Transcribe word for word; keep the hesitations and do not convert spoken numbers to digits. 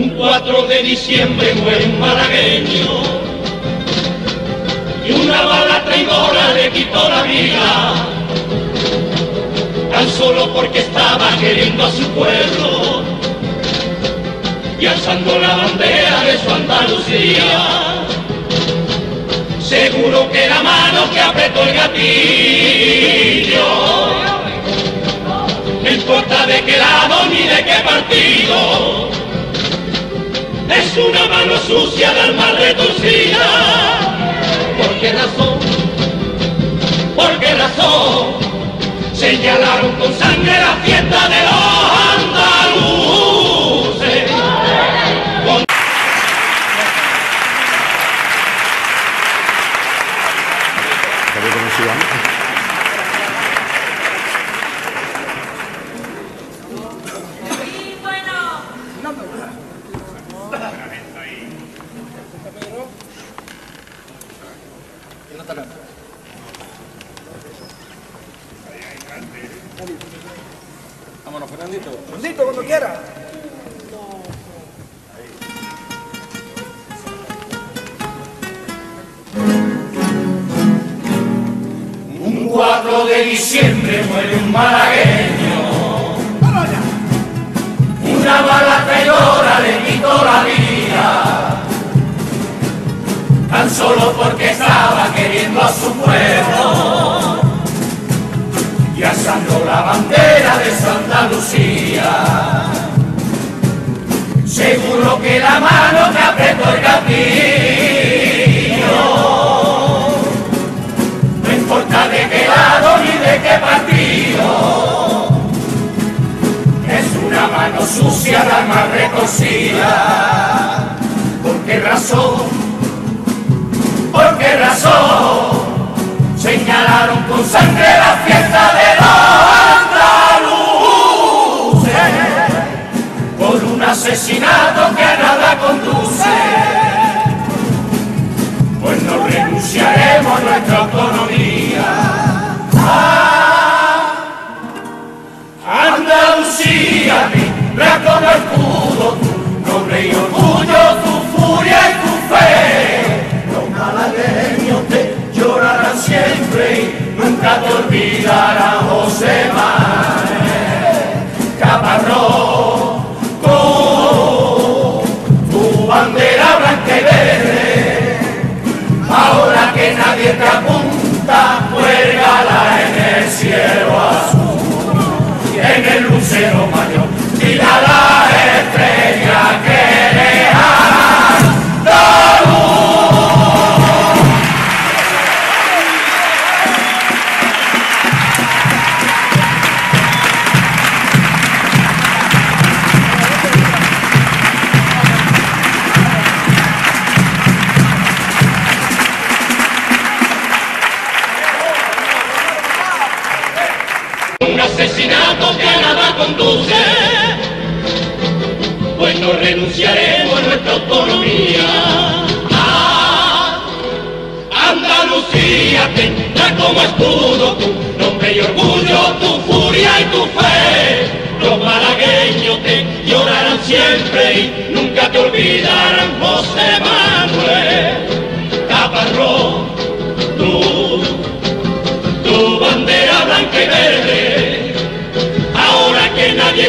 Un cuatro de diciembre muere un malagueño y una bala traidora le quitó la vida, tan solo porque estaba queriendo a su pueblo y alzando la bandera de su Andalucía. Seguro que la mano que apretó el gatillo, no importa de qué lado ni de qué partido, es una mano sucia del mal retorcida. ¿Por qué razón? ¿Por qué razón? Señalaron con sangre la fiesta de los andaluces. Con... Vámonos, Fernandito. Fernandito, cuando quiera. Un cuatro de diciembre muere un malagueño. Una bala traidora le quitó la vida, tan solo porque estaba queriendo a su pueblo y alzando la bandera de su Andalucía. Seguro que la mano que apretó el gatillo, no importa de qué lado ni de qué partido, es una mano sucia la más retorcida. ¿Por qué razón? ¿Por qué razón? Señalaron con sangre la fiesta de los andaluces, por un asesinato que a nada conduce. Pues no renunciaremos a nuestra autonomía. Ah, Andalucía, vibra como escudo tu nombre y orgullo, tu furia y tu fe. Malagueños te llorarán siempre y nunca te olvidará José María. Caparroco, tu bandera blanca y verde, ahora que nadie te apunta, cuélgala en el cielo azul, en el lucero mayor, tira la estrella que asesinato que a nada conduce, pues no renunciaremos a nuestra autonomía. Ah, Andalucía tendrá como escudo tu nombre y orgullo, tu furia y tu fe. Los malagueños te llorarán siempre y nunca te olvidarán José Manuel. Caparrós, tú, tu bandera blanca y verde, nadie